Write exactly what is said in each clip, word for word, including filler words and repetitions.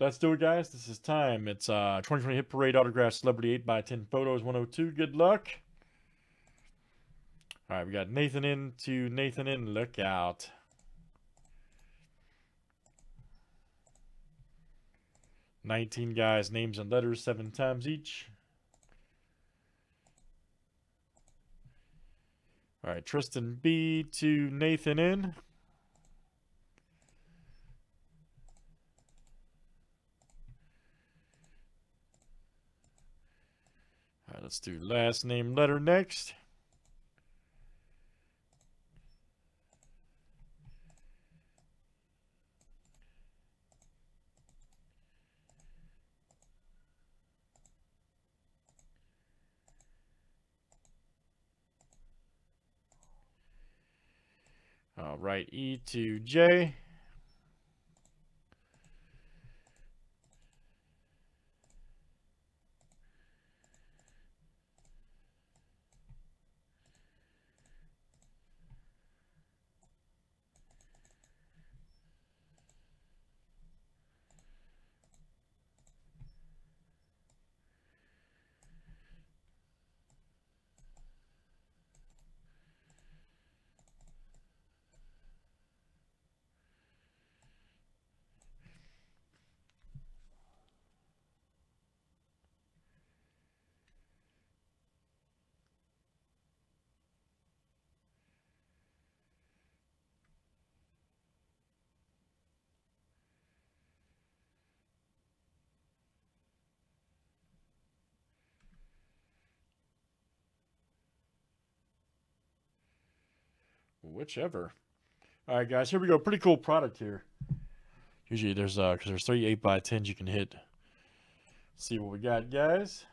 Let's do it, guys. This is time. It's uh, twenty twenty Hit Parade Autograph Celebrity eight by ten Photos one oh two. Good luck. All right, we got Nathan in to Nathan in. Look out. nineteen guys, names and letters, seven times each. All right, Tristan B to Nathan in. Let's do last name letter next. All right, E to J. Whichever. All right, guys, here we go. Pretty cool product here. Usually there's uh because there's three eight by tens you can hit. Let's see what we got, guys.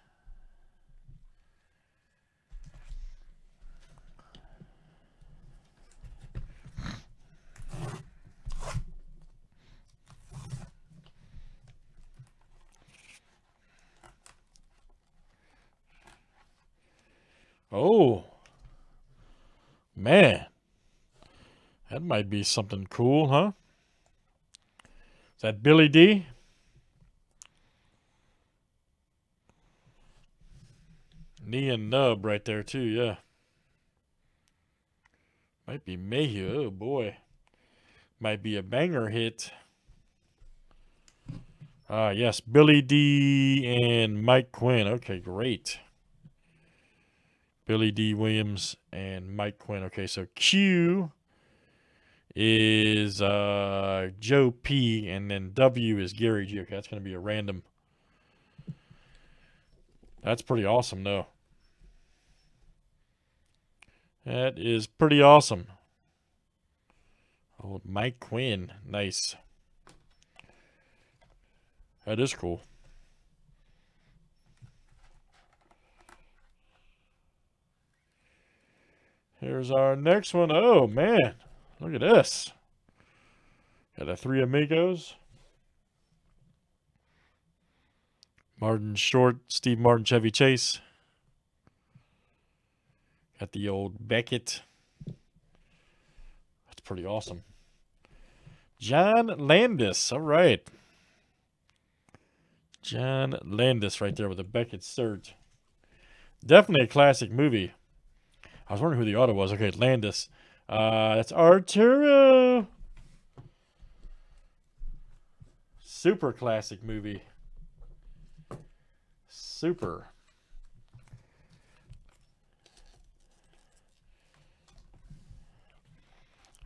Oh man, that might be something cool, huh? Is that Billy Dee? Knee and nub right there too, yeah. Might be Mayhew, oh boy. Might be a banger hit. Ah, yes, Billy Dee and Mike Quinn. Okay, great. Billy Dee Williams and Mike Quinn. Okay, so Q is uh Joe P, and then W is Gary G. Okay, that's gonna be a random. That's pretty awesome though. That is pretty awesome. Old Mike Quinn, nice. That is cool. Here's our next one. Oh man, look at this. Got the three amigos. Martin Short, Steve Martin, Chevy Chase. Got the old Beckett. That's pretty awesome. John Landis. All right. John Landis right there with the Beckett surge. Definitely a classic movie. I was wondering who the auto was. Okay, Landis. Uh, that's Arturo. Super classic movie. Super.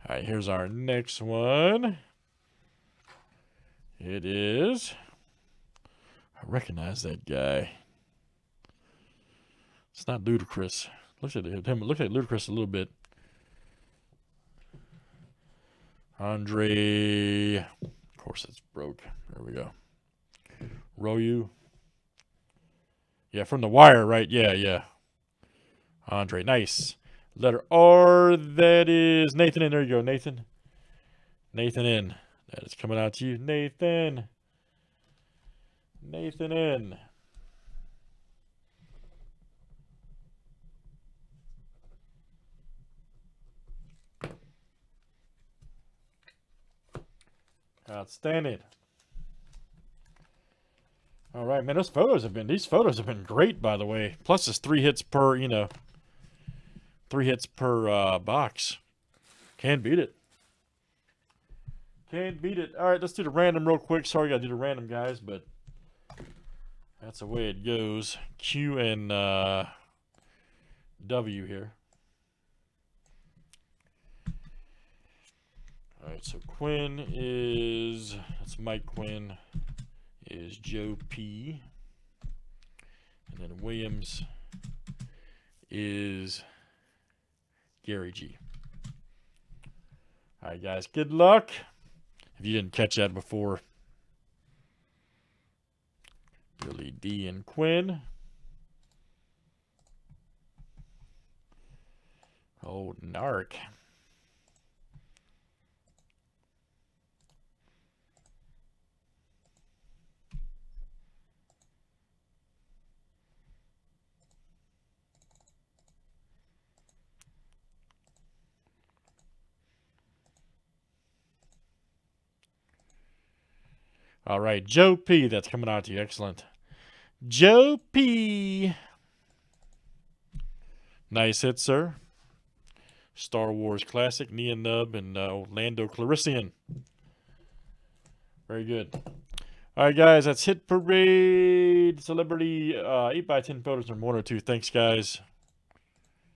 All right, here's our next one. It is. I recognize that guy. It's not Ludacris. Looks at him. Looks at Ludacris a little bit. Andre, of course it's broke. There we go. Royu. Yeah, from The Wire, right? Yeah, yeah. Andre, nice. Letter R, that is Nathan in. There you go, Nathan. Nathan in. That is coming out to you, Nathan. Nathan in. Outstanding. All right, man, those photos have been, these photos have been great, by the way. Plus it's three hits per, you know, three hits per uh, box. Can't beat it. Can't beat it. All right, let's do the random real quick. Sorry, I gotta do the random, guys, but that's the way it goes. Q and uh, W here. All right, so Quinn is, that's Mike Quinn, is Joe P. And then Williams is Gary G. All right, guys, good luck. If you didn't catch that before, Billy D and Quinn. Oh, narc. All right, Joe P. That's coming out to you. Excellent. Joe P. Nice hit, sir. Star Wars classic, Nia Nub, and uh, Lando Calrissian. Very good. All right, guys, that's Hit Parade. Celebrity uh, eight by ten photos or one or two. Thanks, guys.